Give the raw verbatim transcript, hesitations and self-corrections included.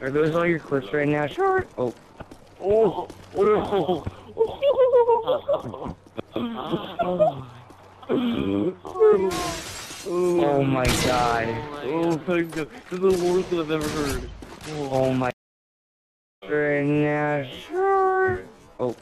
Are those all your clips right now? Sure. Oh. Oh. Oh. Oh. Oh my god. Oh my god. This is the worst I've ever heard. Oh my. Right now. Sure. Oh.